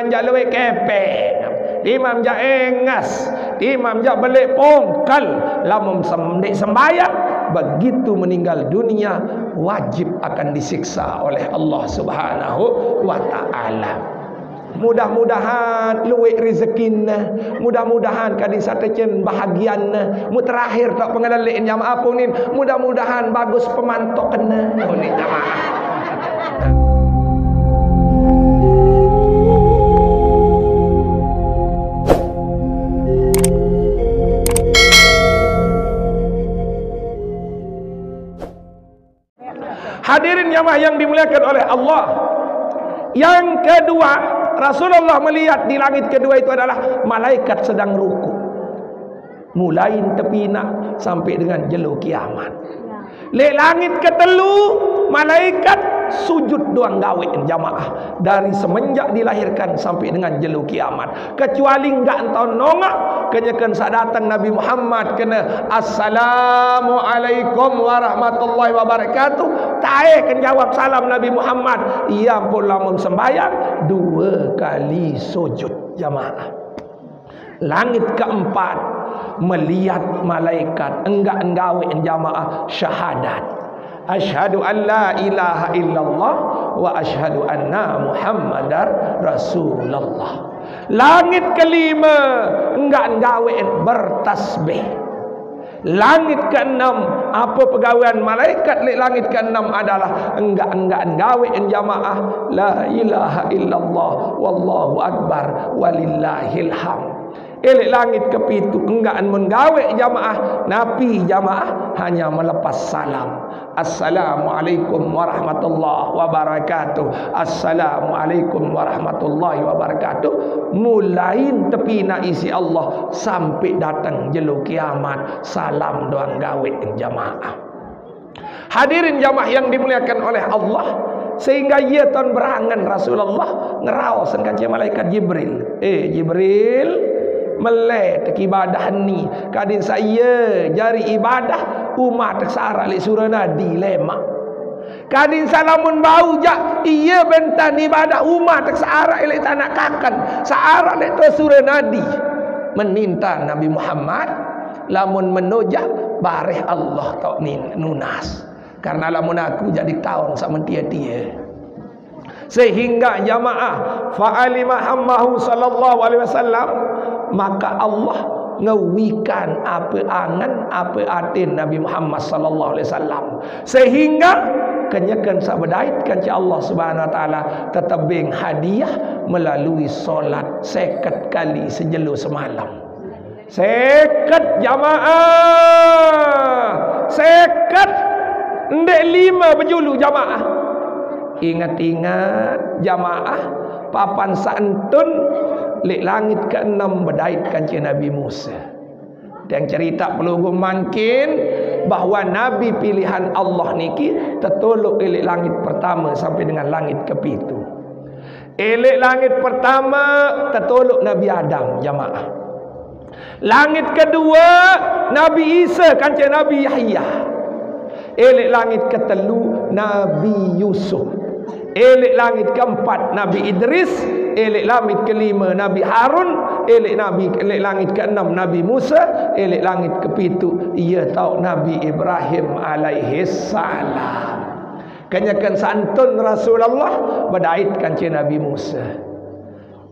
Jalwe kepek, imam jak engas, imam jak belik pongkal, lamun sembek sembahyang, begitu meninggal dunia wajib akan disiksa oleh Allah Subhanahu wa Ta'ala. Mudah-mudahan luwek rezekinna, mudah-mudahan kadi satejen bahagianna, mu terakhir tak pengenalin jamaah punin, mudah-mudahan bagus pemantok kena punin jamaah. Hadirin jamaah yang dimuliakan oleh Allah, yang kedua, Rasulullah melihat di langit kedua itu adalah malaikat sedang ruku, mulai tepinak sampai dengan jelo kiamat. Le langit ketelu malaikat sujud doang gawe jamaah dari semenjak dilahirkan sampai dengan jelo kiamat, kecuali enggak entau nongak kenyakan saat datang Nabi Muhammad kena assalamualaikum warahmatullahi wabarakatuh, tae kan jawab salam Nabi Muhammad, ia pun lamun sembahyang 2 kali sujud jamaah. Langit keempat melihat malaikat enggak enggawe jamaah syahadat, asyhadu an la ilaha illallah wa asyhadu anna muhammadar rasulullah. Langit kelima enggak nggawein bertasbih. Langit keenam, apa pegawaian malaikat di langit keenam adalah enggak nggawein jamaah la ilaha illallah wallahu akbar walillahil hamd. Elek langit kepitu enggak menggawe jamaah, napi jamaah hanya melepas salam. Assalamualaikum warahmatullahi wabarakatuh, assalamualaikum warahmatullahi wabarakatuh. Mulain tepi na isi Allah sampai datang jelo kiamat, salam doang gawe jamaah. Hadirin jamaah yang dimuliakan oleh Allah, sehingga ia tahun berangan Rasulullah ngerawasan kancing malaikat Jibril. Jibril melek teki ibadah ni, kadin saya jari ibadah umat tersara li Suranadi lemak, kadin salamun bau jak iya bentan ibadah umat tersara li tanah kakan searah li tu Suranadi meninta Nabi Muhammad lamun menojak bareh Allah tak nunas, karena lamun aku jadi tahun sama dia-dia. Sehingga jamaah fa'alima hammahu sallallahu alaihi wasallam, maka Allah ngewikan apa angan apa atin Nabi Muhammad sallallahu alaihi wasallam, sehingga kenyakan sabdait kanci Allah Subhanahu wa Ta'ala tetebing hadiah melalui solat 50 kali sejelo semalam. 50 jamaah, 50 ndek 5 berjulu jamaah. Ingat-ingat jamaah papan saentun lek langit ke-6 berdait kanci Nabi Musa. Dan cerita perlu gua mangkin bahwa Nabi pilihan Allah niki tertolok elek langit pertama sampai dengan langit kepitu. Elek langit pertama tertolok Nabi Adam jamaah. Langit kedua Nabi Isa kanci Nabi Yahya. Elek langit ketelu Nabi Yusuf. Elek langit keempat Nabi Idris. Elek langit kelima Nabi Harun, elek langit keenam Nabi Musa, elek langit kepitu ia tahu Nabi Ibrahim alaihi salam. Kenyakan santun Rasulullah berdait kanci Nabi Musa.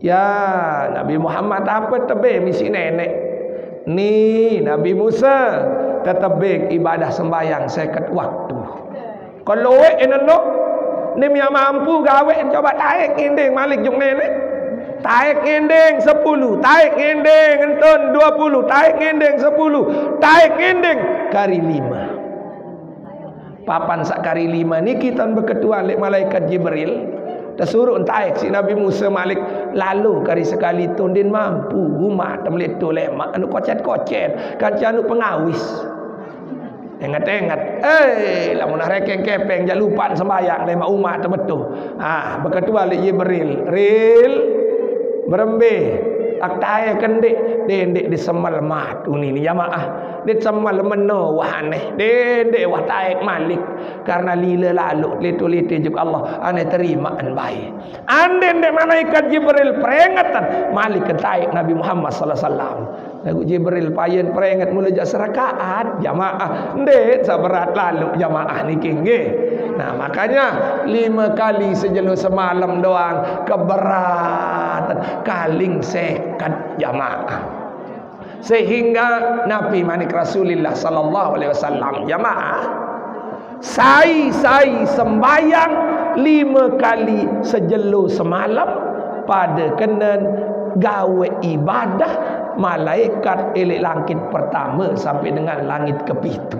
Ya Nabi Muhammad apa tebe misi nenek ni Nabi Musa tetebek ibadah sembahyang 50 waktu. Kalau enok nim yang mampu gawe coba taik ending malik jung nenek, taik ending 10, taik ending entun 20, taik ending 10, taik ending kari 5. Papan sak kari 5 ni kita berketua lek malaikat Jibril tersuruh taik si Nabi Musa malik, lalu kari sekali tundin mampu rumah temlet tu lemak anu kocet-kocet kanci anu pengawis. Ingat-ingat, lamunah rekeng kepeng jangan lupa sembahyang lemak umat terbetul. Ah, berketua li Jibril, ril berembe, aktae kendik Dendek disemal mat unini jamaah. Di semal mena wahaneh. Dendek wah taik malik. Karena lila lalu litu-litu juga Allah. Ane terima an baik. An dendek malaikat Jibril peringatan. Malaikat taik Nabi Muhammad SAW. Lagu Jibril payen peringat mula jak serakaat jamaah. Dek saberat lalu jamaah ni kengge. Nah makanya 5 kali sejenuh semalam doang keberatan kaling sekat jamaah. Sehingga Nabi Manik Rasulullah sallallahu alaihi wasallam jamaah sai sembayang 5 kali sejenuh semalam pada kenen gawe ibadah. Malaikat elek langit pertama sampai dengan langit kepitu.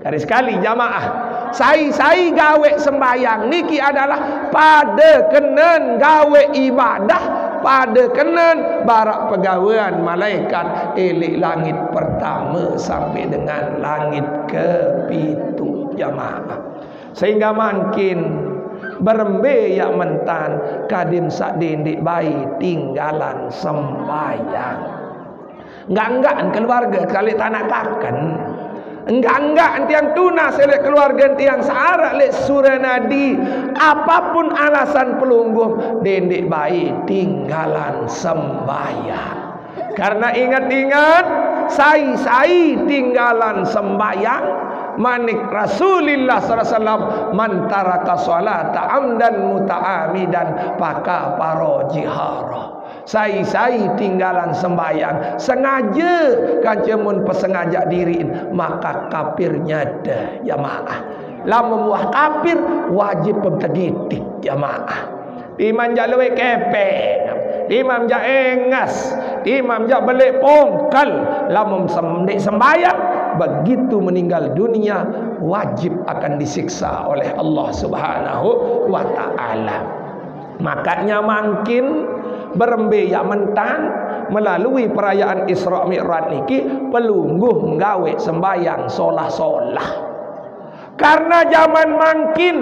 Kali sekali jamaah sai-sai gawe sembayang niki adalah pada kenen gawe ibadah, pada kenen barak pegawaian malaikat elek langit pertama sampai dengan langit kepitu jamaah. Sehingga makin berembe yang mentan kadim sak dendik bayi tinggalan sembayang. Enggak-enggakan keluarga kali tanak kakan. Enggak-enggakan tiang tunas elek keluarga tiang searah lek Suranadi. Apapun alasan pelungguh dendek bayi tinggalan sembahyang. Karena ingat-ingat sai-sai tinggalan sembahyang. Manik Rasulullah SAW mantaraka sholata amdan muta'amidan paka paro jihara. Sai-sai tinggalan sembahyang sengaja kancemun pesengajak diriin maka kafirnya dah jamaah. Lamun wah kafir wajib pemtegitik jamaah. Imam jalwe kepek, imam jak engas, imam jak belik pongkal. Lamun sembek sembahyang begitu meninggal dunia wajib akan disiksa oleh Allah Subhanahu wa taala. Makanya makin berembe yang mentan melalui perayaan Isra Mi'raj niki pelungguh gawe sembayang solah-solah. Karena zaman makin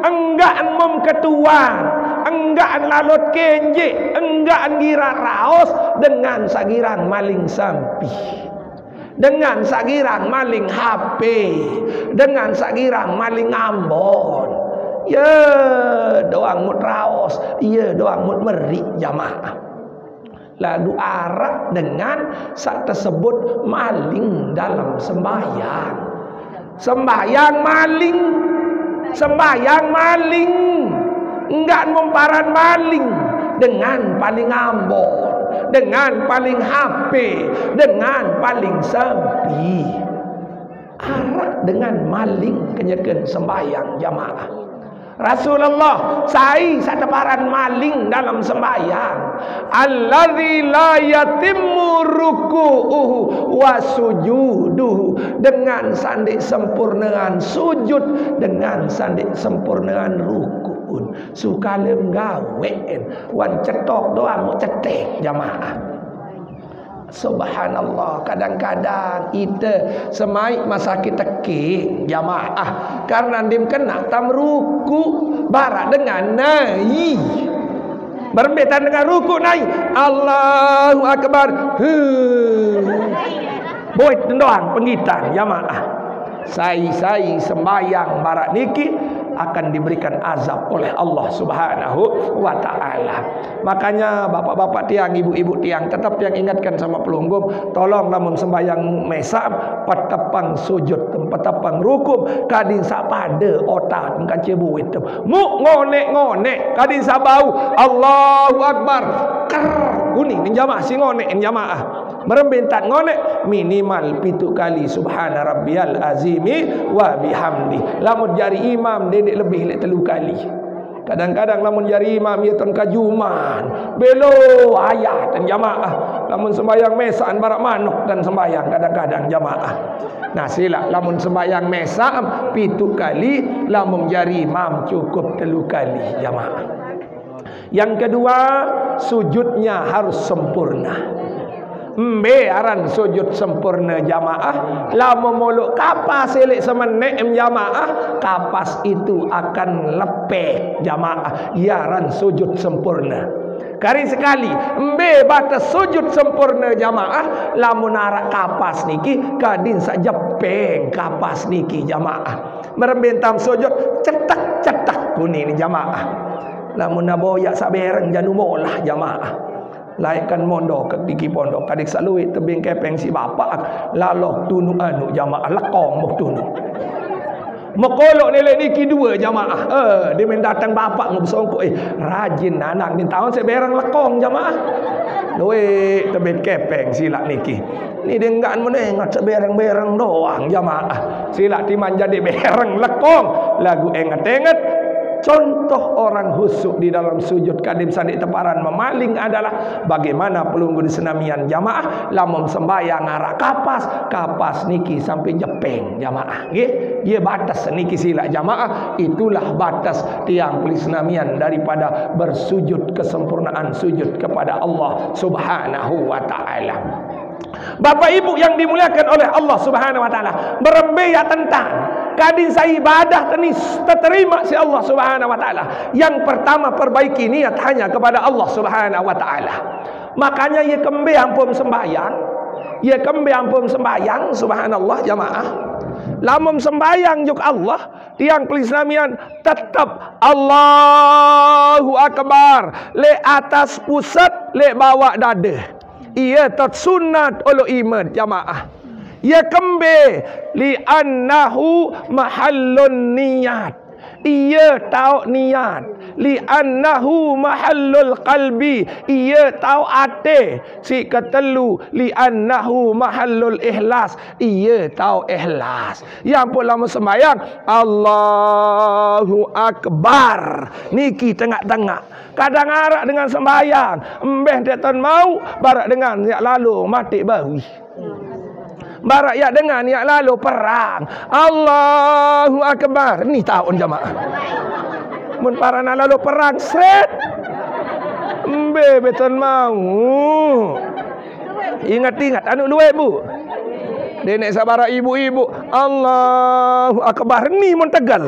enggaan memketuan, enggaan lalut kenje, enggaan gira raos dengan sagirang maling sampi, dengan sagirang maling HP, dengan sagirang maling ambon. Ya doang mut raos, ya doang mut meri jamaah. Lalu arak dengan saat tersebut maling dalam sembahyang. Sembahyang maling, enggak memparan maling dengan paling ambon, dengan paling HP, dengan paling sampi. Arak dengan maling kenyekan sembahyang jamaah. Rasulullah sai satabaran maling dalam sembahyang. Allazi la yatimmu ruku'uhu wa sujuduhu. Dengan sandik sempurnaan sujud, dengan sandik sempurnaan rukun. Sukalem gawein wan cetok doang mau cetek jamaah. Subhanallah, kadang-kadang kita semai masa kita ke jamaah karena dim kena tamruku barak dengan naik berbeda dengan ruku naik Allahu Akbar boy doang pengitan jamaah. Sai-sai sembayang barak niki akan diberikan azab oleh Allah Subhanahu wa ta'ala. Makanya bapak-bapak tiang, ibu-ibu tiang, tetap yang ingatkan sama pelunggum, tolong lamun sembahyang mesam petepang sujud, petepang rukum, kadin sapade otak mengkaci buit mu ngonek-ngonek kadin sabau Allahu Akbar kerguni ni jamaah si ngonek ni jamaah merembintan ngonek minimal 7 kali subhana rabbiyal azimi wa bihamdi. Lamun jari imam dedek lebih lek 3 kali. Kadang-kadang lamun jari imam ya ton kajuman belo ayat dan jamaah. Lamun sembahyang mesaan barak manuk dan sembahyang kadang-kadang jamaah. Nah sila lamun sembahyang mesaan 7 kali, lamun jari imam cukup 3 kali jamaah. Yang kedua, sujudnya harus sempurna. Mbe aran sujud sempurna jamaah. Lamun muluk kapas elek semenek jamaah, kapas itu akan lepek jamaah. Iaran sujud sempurna. Kari sekali embe batas sujud sempurna jamaah, lamun arak kapas niki kadin saja peng kapas niki jamaah. Merembentam sujud cetak-cetak kuning jamaah. Lamun naboyak sabereng janu molah jamaah. Laikkan mondok di pondok kadik saluit tebing kepeng si bapak lalok tunu anu jamaah lekong mok tunu. Mekolok nilai niki dua jamaah. Dia main datang bapak ngebesongkok rajin anak ni tahun saya berang lekong jamaah. Duit tebing kepeng silak niki. Ni dengan menengat seberang-berang doang jamaah. Silak dimanja di berang lekong lagu engat-engat. Contoh orang husuk di dalam sujud kadim sandi teparan memaling adalah bagaimana pelunggu di senamian jamaah lamun sembahyang arak kapas niki sampai jepeng jamaah nggih. Dia batas niki sila jamaah, itulah batas tiang puli senamian daripada bersujud kesempurnaan sujud kepada Allah Subhanahu wa taala. Bapak ibu yang dimuliakan oleh Allah Subhanahu wa taala, berembea tentang kadin saya ibadah terima si Allah Subhanahu wa taala. Yang pertama, perbaiki niat hanya kepada Allah Subhanahu wa taala. Makanya ia kembe ampun sembahyang, ia kembe ampun sembahyang, subhanallah jamaah. Lamun sembahyang juk Allah, tiang pelislamian tetap Allahu akbar, le atas pusat, le bawah dada. Ia tersunat ulu iman jamaah. Ya kembe li annahu mahallun niyat, ia tahu niat. Li annahu mahallul qalbi, ia tahu ate. Si ketelu li annahu mahallul ikhlas, ia tahu ikhlas. Yang pula sembahyang Allahu akbar niki tengah-tengah. Kadang arak dengan sembahyang embeh deton mau barak dengan yak lalu mati bawi. Barak ya dengan ya lalu perang Allahu akbar ni tahun jamaah. Mun parana lalu perang sret mbe beton mau. Ingat-ingat anu luwe bu. Denek sabara ibu-ibu Allahu akbar ni mun tegal.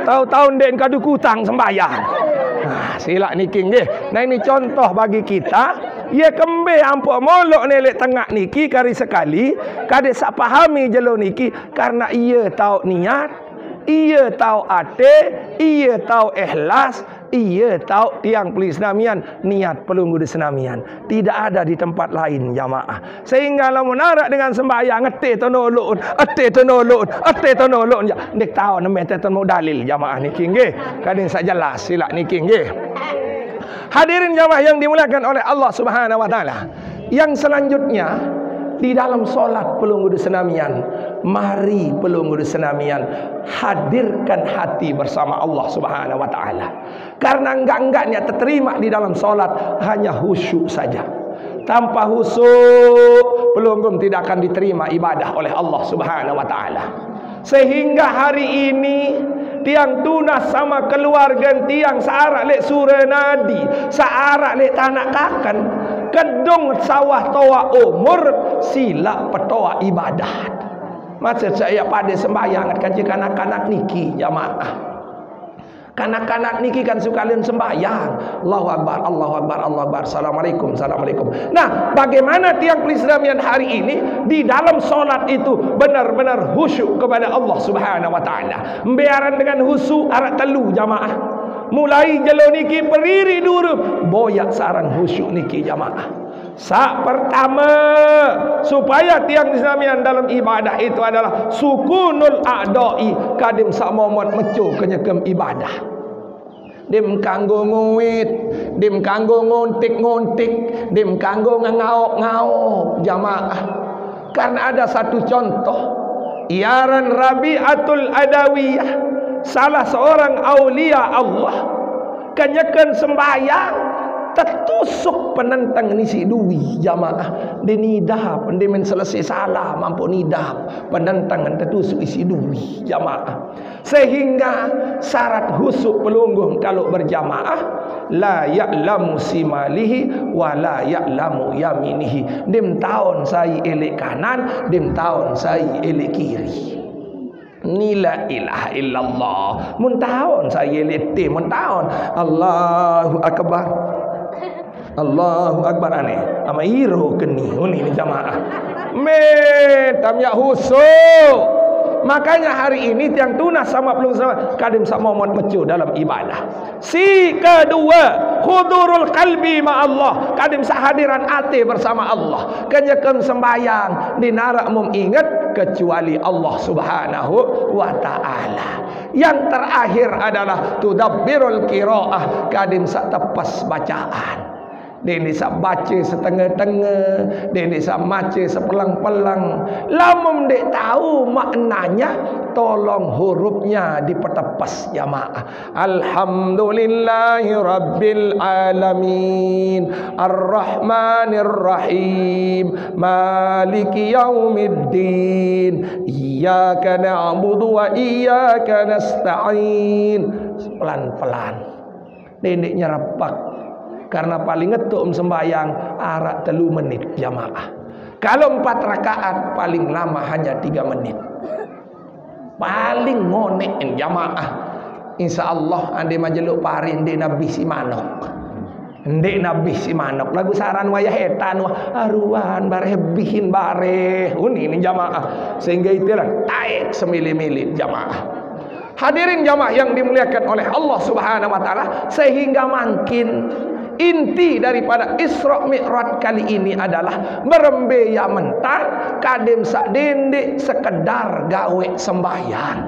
Tahu-tahu den kadu kutang sembahyang. Nah, silak niki nggih. Nah ini contoh bagi kita. Ia kembe ampuk molok nelek tengah niki kari sekali kade sak pahami jelo niki karena ia tahu niat, ia tahu ate, ia tahu ikhlas, ia tahu tiang peli senamian, niat pelunggu di senamian tidak ada di tempat lain jamaah. Sehingga lamun arak dengan sembahyang ate tonolon, ate tonolon, ate tonolon ja nek tahu nemeh tetono dalil jamaah niki nggih. Kadang sak jelas silak niki nggih. Hadirin jamaah yang dimuliakan oleh Allah Subhanahu wa taala. Yang selanjutnya di dalam solat pelunggu di senamian, mari pelunggu di senamian hadirkan hati bersama Allah Subhanahu wa taala. Karena enggak-enggaknya terima di dalam solat hanya khusyuk saja. Tanpa khusyuk pelunggu tidak akan diterima ibadah oleh Allah Subhanahu wa taala. Sehingga hari ini tiang tunas sama keluarga tiang searak lek Suranadi, searak lek tanak kakan, kedung sawah toa umur sila petoa ibadah. Maksud saya pada sembahyang kaji kanak-kanak niki jamaah. Kanak-kanak niki kan sukalian sembahyang Allahu akbar, Allahu akbar, Allahu akbar. Assalamualaikum, assalamualaikum. Nah, bagaimana tiang pelislamian hari ini di dalam solat itu benar-benar khusyuk kepada Allah Subhanahu wa taala. Membiaran dengan khusyuk arak telu jamaah. Mulai jelo niki periri dulu boyak sarang khusyuk niki jamaah. Sak pertama supaya tiang islamian dalam ibadah itu adalah sukunul a'dai, kadim sak momot mecu kenyekem ibadah. Dim kanggo nguit, dim kanggo ngontik-ngontik, dim kanggo ngaok-ngaok jamaah. Karena ada satu contoh, iaran Rabi'atul Adawiyah, salah seorang aulia Allah, kenyekan sembahyang tertusuk penentang nisi duwi jamaah. Dia nidap dia men selesai salah mampu nidap penentang tertusuk isi duwi jamaah. Sehingga syarat husuk pelunggung kalau berjamaah la ya'lamu simalihi wa la ya'lamu yaminihi, dim tahun saya elek kanan, dim tahun saya elek kiri. Nila ilaha illallah mun tahun saya elek tim mun tahun Allahu akbar Allahu Akbar aneh. Ama iroh keni ini jamaah. Metamnya husu. Makanya hari ini tiang tunas sama pelung sama kadim sak momon mecu dalam ibadah. Si kedua, hudurul qalbi ma Allah. Kadim sak hadiran ate bersama Allah. Kenyekem sembayang di narak mum ingat kecuali Allah Subhanahu wa taala. Yang terakhir adalah tudabbirul qiraah. Kadim sak tepas bacaan. Dene sak baca setengah-tengah, dene sak maca sepelang-pelang. Lamun dek tahu maknanya, tolong hurufnya dipertepas jamaah. Alhamdulillahirabbil alamin, Arrahmanirrahim, Maliki yaumiddin, Iyyaka na'budu wa iyyaka nasta'in. Pelan-pelan. Dene nyerepak. Karena paling ngetuk sembahyang arak 3 menit jamaah. Kalau 4 rakaat paling lama hanya 3 menit. Paling ngonekin jamaah. Insya Allah ande majeluk pari ande nabi si manok. Ande nabi si manok. Lagu saran wayah etan wah aruan bareh bihin bareh. Ini jamaah. Sehingga itulah taek semilih-milih jamaah. Hadirin jamaah yang dimuliakan oleh Allah Subhanahu wa taala, sehingga makin inti daripada Isra Mi'raj kali ini adalah merembeya mentar kadem sak dendek sekedar gawe sembahyang.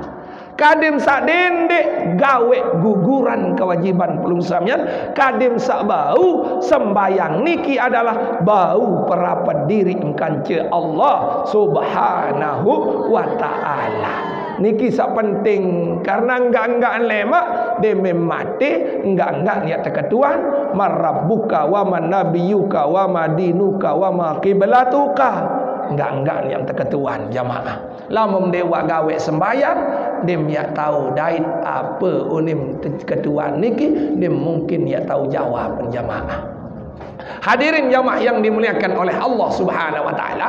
Kadem sak dendek gawe guguran kewajiban pelung samyan. Kadem sak bau sembayang niki adalah bau perapat diri engkance Allah Subhanahu wa taala. Niki sak penting karena enggak lemak deme mate enggak niat teketuan marabuka wa manabiyuka wa madinuka wa maqibelatuka. Enggak yang terketuan jamaah. Lamum dewa gawe sembahyang, dem ya tahu dait apa unim ketuan niki, dem mungkin ya tahu jawaban jamaah. Hadirin jamaah yang dimuliakan oleh Allah Subhanahu wa taala,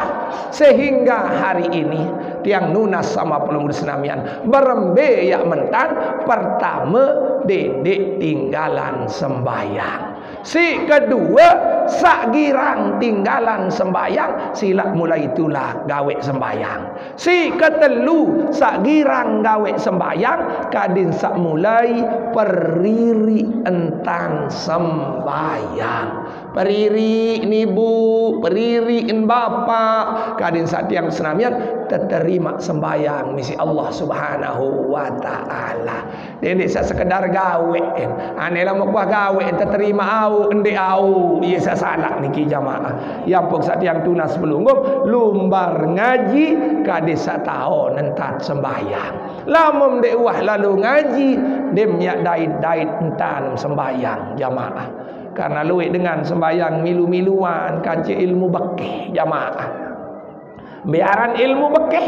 sehingga hari ini tiang nunas sama pelumur senamian berembe ya mentan. Pertama, dedek tinggalan sembahyang. Si kedua, sak girang tinggalan sembahyang, silak mulai itulah gawe sembahyang. Si ketelu, sak girang gawe sembahyang, kadin sak mulai periri entang sembahyang. Periri nibu, periri in bapak, kadin sak tiang senamian terterima sembahyang misi Allah Subhanahu wa taala. Dene sak sekedar gawe, anela mau gawe terterima au ende au ye sasalak niki jamaah. Yang pok sak tiang tunas belunggup lumbar ngaji kade sak taon entat sembahyang. Lamum dek wah lalu ngaji dem yak dait entan sembahyang jamaah. Karena luwek dengan sembahyang milu-miluan kance ilmu bekeh jamaah. Biaran ilmu bekeh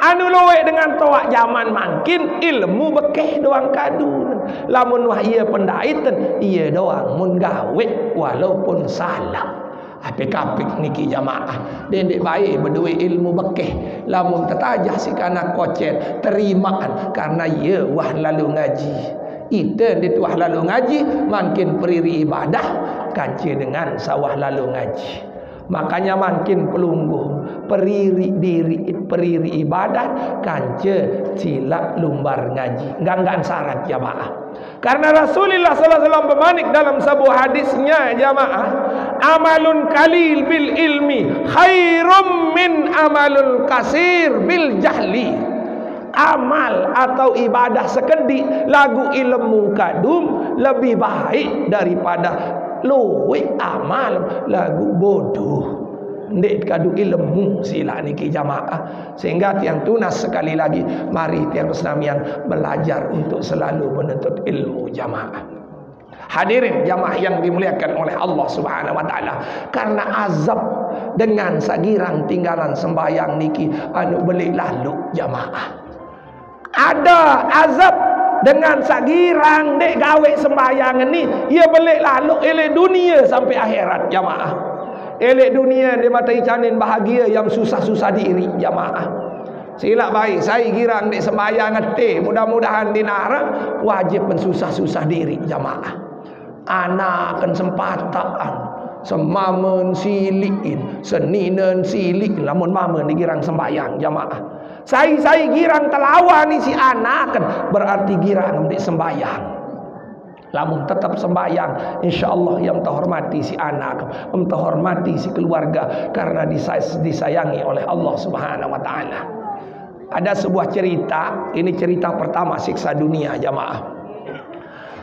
anu luwek dengan toak zaman makin ilmu bekeh doang kadu. Lamun wah ia pendaitan ia doang mun gawe walaupun salah. Ape kapik niki jamaah. Dendek baik berduit ilmu bekeh. Lamun tetajah si kanak kocet terimaan karena ia wah lalu ngaji. Ita dia wah lalu ngaji makin periri ibadah kanci dengan sawah lalu ngaji. Makanya makin pelungguh periri diri periri ibadah kance cilak lumbar ngaji enggak syarat jamaah. Karena Rasulullah sallallahu alaihi wasallam pemanik dalam sebuah hadisnya jamaah, amalun qalil bil ilmi khairum min amalun kasir bil jahli. Amal atau ibadah sekedik lagu ilmu kadum lebih baik daripada luwek amal lagu bodoh ndek kadu ilmu sila niki jamaah. Sehingga tiang tunas sekali lagi mari tiang senamian belajar untuk selalu menuntut ilmu jamaah. Hadirin jamaah yang dimuliakan oleh Allah Subhanahu wa taala, karena azab dengan sagirang tinggalan sembahyang niki anu belik lalu jamaah. Ada azab dengan sagirang dek gawe sembahyang ni ia belik lalu elek dunia sampai akhirat jamaah. Elek dunia dia matai canin bahagia yang susah-susah diri jamaah. Silak baik saya girang dek sembahyang ngeteh mudah-mudahan dinara wajib pensusah-susah diri jamaah. Anak kesempatan Semamen silikin, seninen silik, lamun mamen di girang sembayang jamaah. Saya girang telawan ni si anak kan berarti girang di sembayang. Lamun tetap sembayang, insya Allah yang terhormati si anak, yang terhormati si keluarga karena disayangi oleh Allah Subhanahu Wa Taala. Ada sebuah cerita, ini cerita pertama siksa dunia jamaah.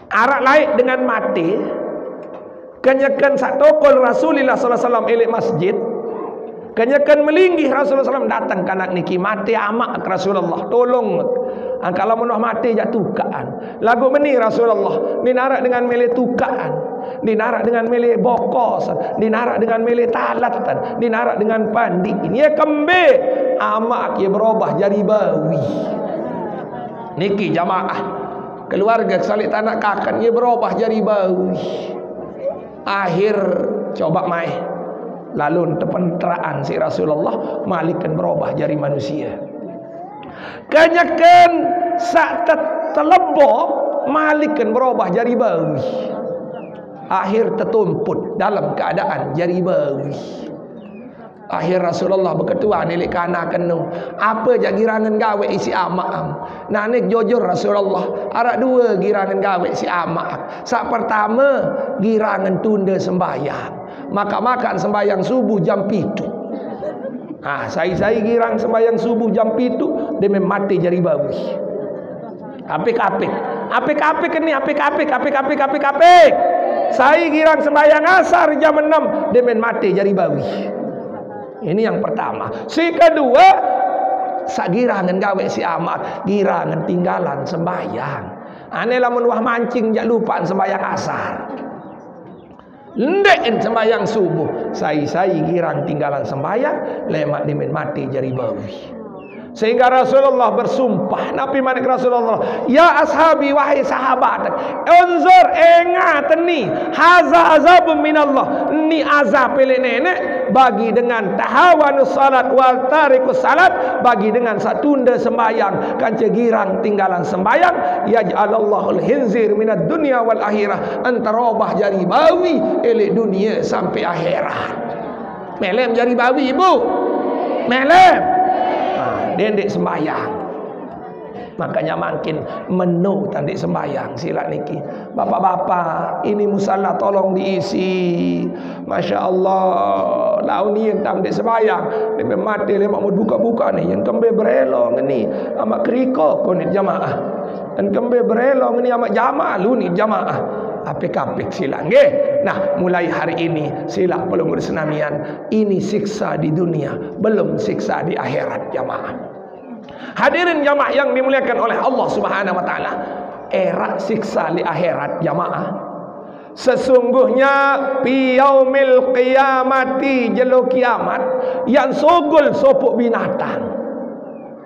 Arak laik dengan mati, kenyakan satokol Rasulullah SAW ilik masjid. Kenyakan melinggih Rasulullah SAW datang kanak niki mati amak Rasulullah tolong kalau menuh mati jak tukaan lagu meni Rasulullah dinarak dengan milih tukaan dinarak dengan milih bokos dinarak dengan milih talatan dinarak dengan pandi ini ya kembe amak ya berubah jadi bawi niki jamaah keluarga kesalih tanah kakan ya berubah jadi bawi akhir coba mai lalu tepenteraan si Rasulullah malikan berubah jadi manusia kenyakan saat terlebok malikan berubah jadi bawi akhir tertumput dalam keadaan jadi bawi akhir Rasulullah berketua nilik kanak kenu apa je girangan gawe isi amak nanik jujur Rasulullah arak dua girangan gawe si amak saat pertama girangan tunda sembahyang maka-makan sembahyang subuh jam pitu. Ah, saya girang sembahyang subuh jam pitu, dia mati jari bawi. Apik-apik, apik-apik ini, apik-apik, apik-apik, apik-apik. Saya girang sembahyang asar jam 6, dia mati jari bawi. Ini yang pertama. Si kedua, sak girangan gawe si amak, girangan tinggalan sembahyang. Ane lamun wah mancing jak lupaan sembahyang asar. Ndekin sembahyang subuh saya girang tinggalan sembahyang lemak dimin mati jari bawi sehingga Rasulullah bersumpah Nabi Manik Rasulullah ya ashabi wahai sahabat unzur engatni haza azabun minallah ni azab pilih nenek bagi dengan tahawanus salat wal tarikus salat bagi dengan satunda sembayang kanca girang tinggalan sembayang yaj'alallahul hinzir minad dunia wal akhirah antarobah jari bawi ilik dunia sampai akhirat melem jari bawi ibu melem dendek sembahyang makanya makin menu tandek sembahyang sila niki bapak-bapak ini musalla tolong diisi Masya Allah launian tandek sembahyang lemak mati lemak mau buka-buka nih yang kembe berelong ini sama keriko konit jamaah yang kembe berelong ini sama jamaah lunit jamaah apik-apik sila nge? Nah mulai hari ini sila belum bersenamian ini siksa di dunia belum siksa di akhirat jamaah hadirin jamaah yang dimuliakan oleh Allah Subhanahu Wa Ta'ala era siksa di akhirat jamaah sesungguhnya piyaumil qiyamati jelo kiamat yang sogol sopuk binatang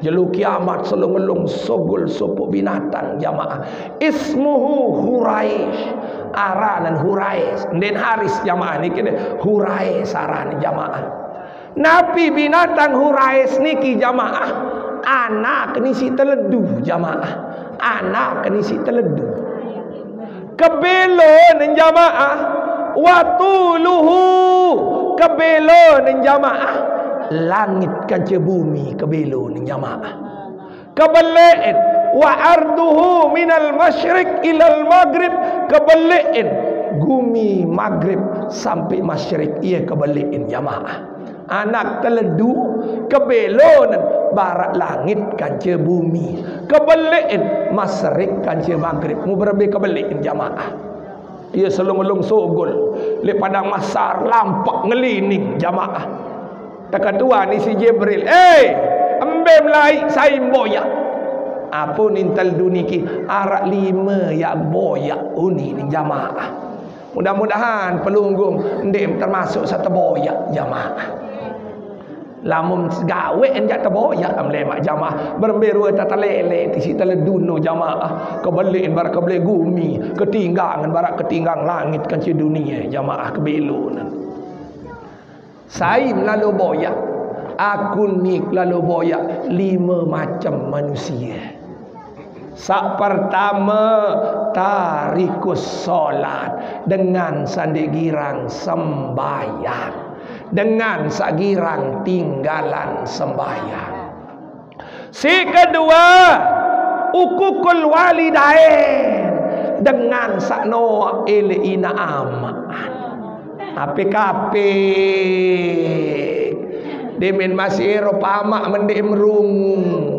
jelu kiamat selung-elung sogol sopuk binatang jamaah ismuhu Hurais aranan Hurais den haris jamaah niki Hurais aran jamaah nabi binatang Hurais niki jamaah anak kenisi teledu jamaah anak kenisi teledu kebelo nen jamaah watuluhu kebelo nen jamaah langit kanca bumi kebelo ning jamaah kebelin wa arduhu minal masyriq ilal maghrib kebelin gumi maghrib sampai masyriq ia kebelin jamaah anak teledu kebelo barat langit kanca bumi kebelin masyriq kanca maghrib mu berbe kebelin jamaah ia selung-elung sogol le padang masar lampak ngelining jamaah tekan tua ni si Jibril embem laik saya boyak apa ni intel duniki arak lima ya boyak uni ni jamaah mudah-mudahan pelunggung ndem termasuk satu boyak jamaah lamun gawe enjak terboyak amlemak jamaah berberu tata lele di situ leduno jamaah kebelin barak kebelin gumi ketinggangan barak ketinggang langit kanci dunia jamaah kebelunan saya lalu boyak aku ni lalu boyak lima macam manusia Sak pertama tarikus solat dengan sandigirang sembahyang, dengan sagirang tinggalan sembahyang. Si kedua ukukul walidain dengan sakno ilina aman. APKP demen masih Eropa amak mendek merungu.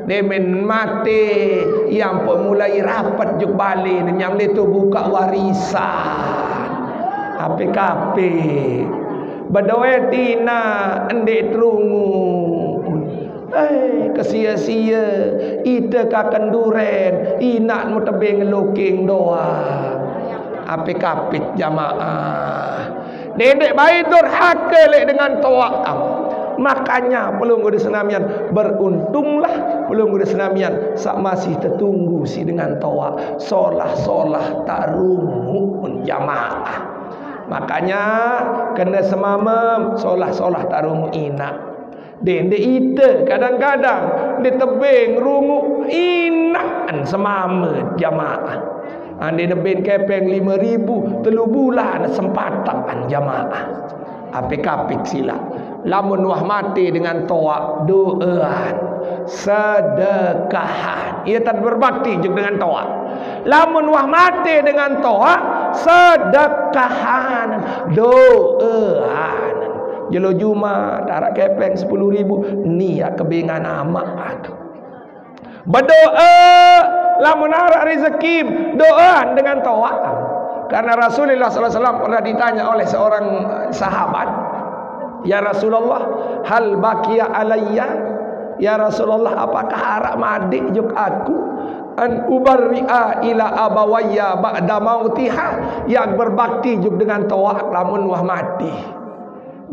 Demen mati yang pemulai rapat juk balik yang itu buka warisan APKP berdoa tina endek terungu kesia-sia ita kakan duren inak mu tebing looking doa APKP jamaah dedek baik durhaka lek dengan toa. Makanya belum gede senamian beruntunglah belum gede senamian sak masih tertunggu si dengan toa solah-solah tak rungu jamaah. Makanya kena semamam solah-solah tak rungu inak. Dende ite kadang-kadang di tebing rungu inakan semamam jamaah. Ande debin kepeng 5.000 3 bulan sempatan jamaah. APKP sila. Lamun wah mati dengan toa doaan sedekahan ia tak berbakti juga dengan toa. Lamun wah mati dengan toa sedekahan doaan jelo juma tarak kepeng 10.000 niat kebingan amat berdoa. Lamun arak rezeki doaan dengan toa. Karena Rasulullah SAW pernah ditanya oleh seorang sahabat, "Ya Rasulullah, hal bakia alayya? Ya Rasulullah, apakah arak madik juk aku? An ubarri'a ila abawayya ba'da mautiha." Yang berbakti juk dengan toa lamun wah mati.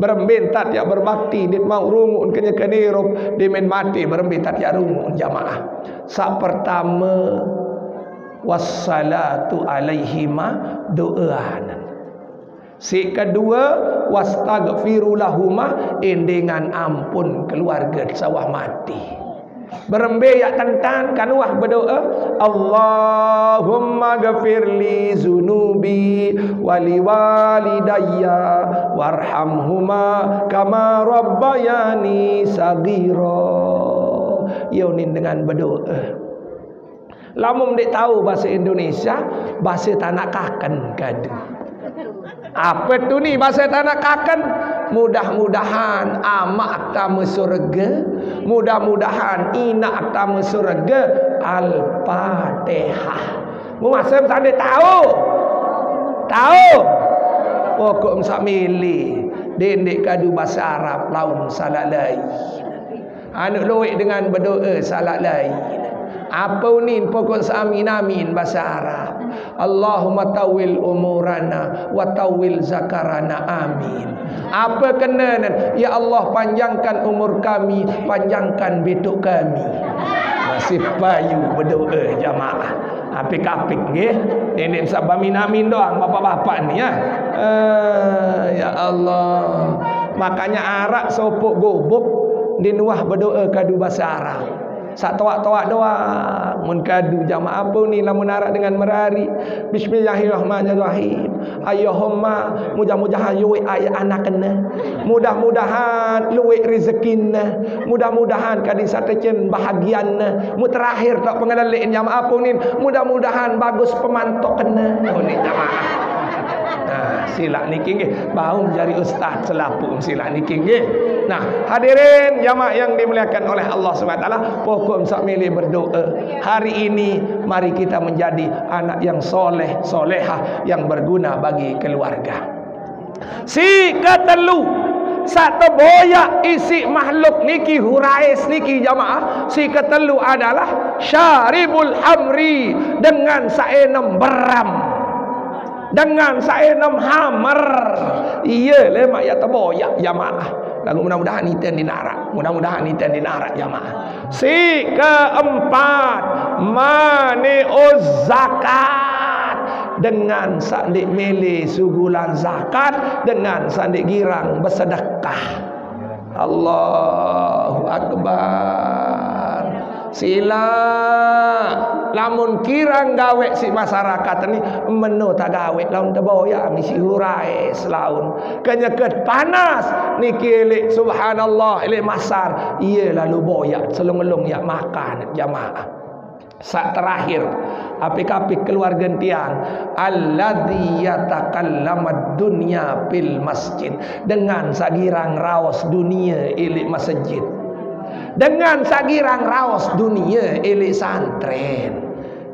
Berembentat ya berbakti dit mau rungun kenya kenirup dimen mati berembentat ya rungun jamaah. Sak pertama wassalatu alaihima doaan. Si kedua wastagfirulahuma endengan ampun keluarga sawah mati. Berembeyak tentan kan wah berdoa Allahumma gafirli zunubi waliwalidayya warhamhuma kama rabbayani sagira. Yaunin dengan berdoa. Lamun dek tahu bahasa Indonesia, bahasa tanah kaken kadu. Apa tu ni bahasa tanah kakan? Mudah-mudahan amak tamu surga, mudah-mudahan inak tamu surga. Al-Fatihah. Muasem tadi tahu. Pokok msak milih. Dendek kadu bahasa Arab laun salat lain. Anak luwek dengan berdoa salat lain. Apa ni pokok amin-amin bahasa Arab. Allahumma tawil umurana wa tawil zakarana amin. Apa kena? Ya Allah panjangkan umur kami, panjangkan betuk kami. Masih payu berdoa jamaah. Apik-apik nggih. Nenek sabah amin-amin doang bapak-bapak ni ya. Ya Allah. Makanya arak sopok gobok dinuah berdoa kadu bahasa Arab. Sak toak-toak doang mun kadu jamaah apa ni lamun arak dengan merari bismillahirrahmanirrahim. Ayohumma mudah-mudahan luwek ayat anak kena, mudah-mudahan luwek rezekina, mudah-mudahan kadi satejen bahagiana, mu terakhir tak pengendalian jamaah apa ni mudah-mudahan bagus pemantok kena ni jamaah. Nah silak niki nggih baum jari ustaz selapung silak niki nggih. Nah hadirin jamaah yang dimuliakan oleh Allah SWT, pokok sak milih berdoa. Hari ini mari kita menjadi anak yang soleh solehah yang berguna bagi keluarga. Si katelu satu boyak isi makhluk niki hurais niki jamaah. Si katelu adalah syaribul hamri dengan saenem beram. Dengan saya enam hammer. Iya lemak ya terboyak jamaah. Lalu mudah-mudahan iten dinarak. Mudah-mudahan iten dinarak jamaah. Si keempat mani'uz zakat. Dengan sandik milih sugulan zakat. Dengan sandik girang bersedekah. Allahu Akbar. sila lamun kirang gawe si masyarakat ini menu tak gawe laun terboyak misi hurai selaun kenyeket panas niki ilik subhanallah ilik masar iya lalu boyak selung-elung ya makan jamaah. Saat terakhir apik-apik keluar gentian alladzi yatakallamad dunya bil masjid dengan sagirang raos dunia ilik masjid, dengan sagirang raos dunia ilik santren.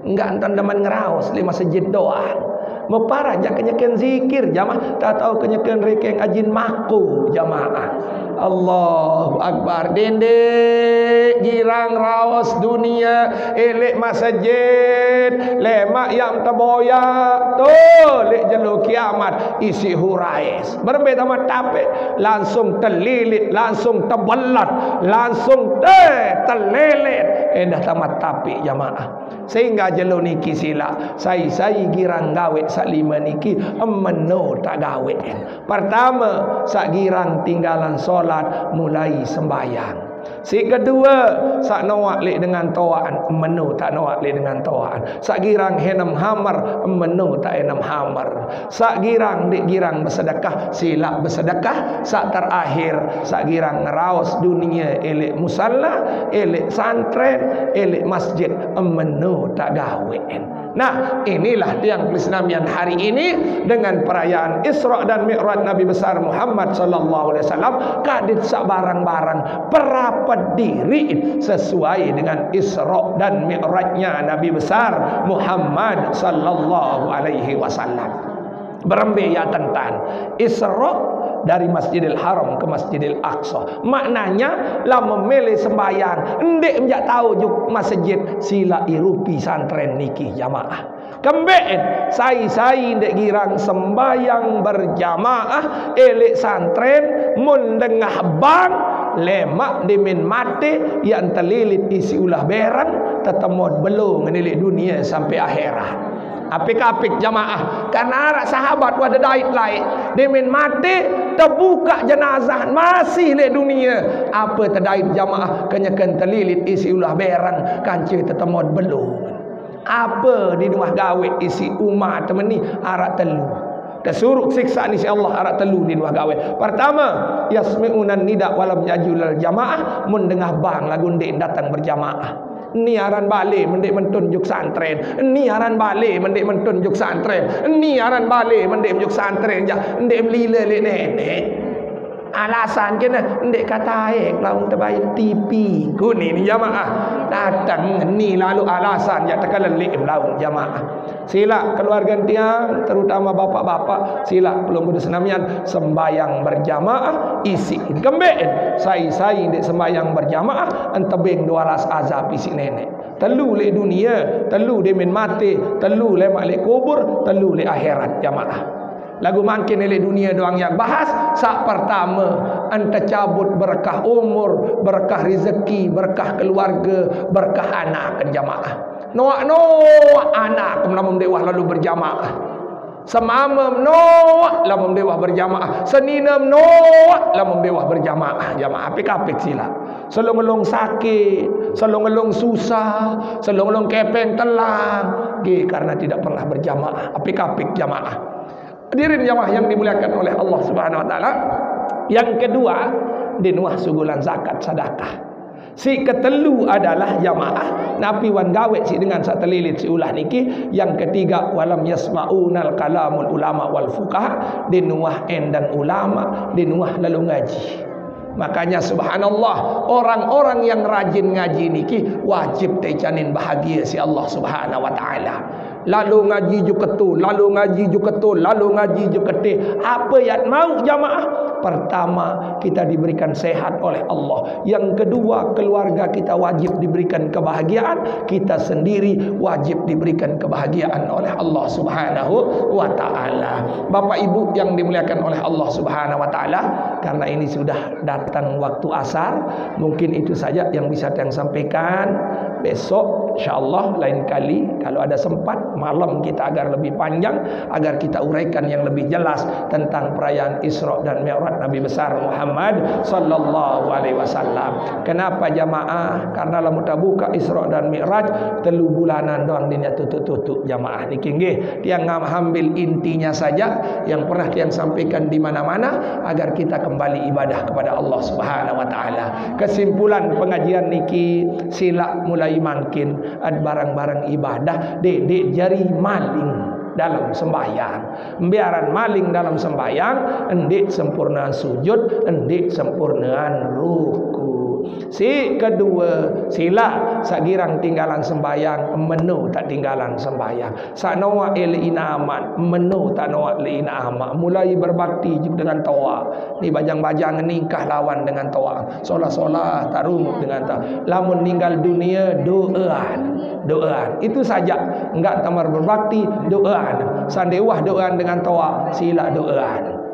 Enggak entan demen ngeraos li masjid doang mepara jak kenyekan zikir jamaah tak tahu kenyekan rekeng ajin maku jamaah. Allahu Akbar. Dendek girang raos dunia elek masjid lemak yang terboyak tuh lek jelo kiamat isi hurais berbeda sama tape langsung terlilit langsung terbelat langsung terlelet endah tamat tape jamaah sehingga jelo niki sila sai-sai girang gawe sak lima niki meno tak gawe. Pertama sak girang tinggalan solat mulai sembahyang. Si kedua sak nawak lek dengan tawaan menu tak nawak lek dengan tawaan. Sak girang henam hamar menu tak henam hamar. Sak girang dik girang bersedekah silap bersedekah. Sak terakhir sak girang raos dunia elek musalla elek santren elek masjid menu tak gawean. Nah, inilah tiang Islamiyah hari ini dengan perayaan Isra dan Mi'raj Nabi besar Muhammad SAW kadit sak barang-barang perapat diri sesuai dengan Isra dan Mi'rajnya Nabi besar Muhammad SAW. Berembe ya tentan Isra dari Masjidil Haram ke Masjidil Aqsa. Maknanya lah memilih sembahyang. Ndek menjak tahu juk masjid sila irupi santren niki jamaah. Kembet sai-sai ndek girang sembahyang berjamaah elek santren mun dengah bang lemak dimin mati yang terlilit isi ulah berang tetemot belum ngelilit dunia sampai akhirat. Apik-apik jamaah karena arak sahabat wadah dait lain dimin mati terbuka jenazah masih le dunia apa terdait jamaah kenyakan terlilit isi ulah berang kancil tertemot belum apa di rumah gawe isi umat temani arak telu tersuruk siksa ni si Allah arak telu di rumah gawe. Pertama yasmi'unan nida walam yajulal jamaah mendengah bang lagu ndek datang berjamaah. Ni aran balik mendek mentunjuk santren. Ni aran balik mendek mentunjuk santren. Ni aran balik mendek menjuk santren ja. Ndek melila lek nenek. Alasan kena ndek kata aik laung terbaik tipi kuning jamaah. Datang ni lalu alasan ja tekalan lek laung jamaah. Sila keluarga tiang terutama bapak-bapak sila belum bersenamian sembahyang berjamaah isi gembek sai-sai dek sembahyang berjamaah entebing 12 azab isi nenek telu le dunia telu demen mati telu le mak le kubur telu le akhirat jamaah lagu makin le dunia doang yang bahas sak pertama anta cabut berkah umur berkah rezeki berkah keluarga berkah anak ke jamaah. Noak noak anak lamam dewah lalu berjamaah. Semamam noak lamam dewah berjamaah. Seninam noak lamam dewah berjamaah. Jamaah apik-apik sila. Selong-elong sakit, selong-elong susah, selong-elong kepen telang. G karena tidak pernah berjamaah. Apik-apik jamaah. Hadirin jamaah yang dimuliakan oleh Allah Subhanahu wa taala. Yang kedua, dinuah sugulan zakat sedekah. Si ketelu adalah jamaah napi wan gawe si dengan satelilit si ulah niki. Yang ketiga walam yasmaunal kalamul ulama wal fuqaha dinuah endang ulama dinuah lalu ngaji. Makanya subhanallah orang-orang yang rajin ngaji niki wajib tecanin bahagia si Allah Subhanahu wa taala. Lalu ngaji juketul, lalu ngaji juketul, lalu ngaji jukete. Apa yang mau jamaah? Pertama, kita diberikan sehat oleh Allah. Yang kedua, keluarga kita wajib diberikan kebahagiaan. Kita sendiri wajib diberikan kebahagiaan oleh Allah Subhanahu wa ta'ala. Bapak ibu yang dimuliakan oleh Allah Subhanahu wa ta'ala, karena ini sudah datang waktu asar, mungkin itu saja yang bisa saya sampaikan. Besok insyaallah lain kali kalau ada sempat malam kita agar lebih panjang, agar kita uraikan yang lebih jelas tentang perayaan Isra dan Mi'raj Nabi besar Muhammad sallallahu alaihi wasallam. Kenapa jamaah? Karena lamun tak buka Isra dan Mi'raj 3 bulanan doang dinya tutup-tutup jamaah niki nggih. Dia ngambil intinya saja yang pernah dia sampaikan di mana-mana agar kita kembali ibadah kepada Allah Subhanahu wa taala. Kesimpulan pengajian niki, sila mulai makin barang-barang ibadah dedek jari maling dalam sembahyang, biaran maling dalam sembahyang, endik sempurnaan sujud, endik sempurnaan ruku. Si kedua, sila sagirang tinggalan sembahyang, menu tak tinggalan sembahyang. Sanoa elina amat, menu tak noa elina amat. Mulai berbakti dengan toa. Ni bajang-bajang nikah lawan dengan toa. Solah-solah tak rumuh dengan toa. Lamun ninggal dunia doaan, doaan. Itu saja. Enggak tamar berbakti doaan. Sandewah doaan dengan toa, sila doaan.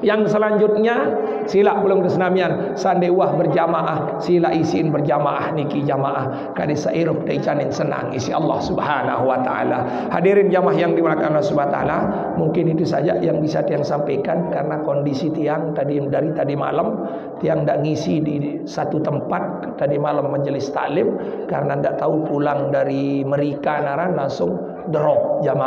Yang selanjutnya sila pulang ke senamian sandewah berjamaah, sila isin berjamaah niki jamaah kadesa irup deicanin senang isi Allah Subhanahu wa taala. Hadirin jamaah yang dimuliakan Allah Subhanahu wa taala, mungkin itu saja yang bisa tiang sampaikan karena kondisi tiang tadi dari tadi malam tiang tidak ngisi di satu tempat tadi malam majelis taklim karena tidak tahu pulang dari Amerika naran langsung drop jamaah.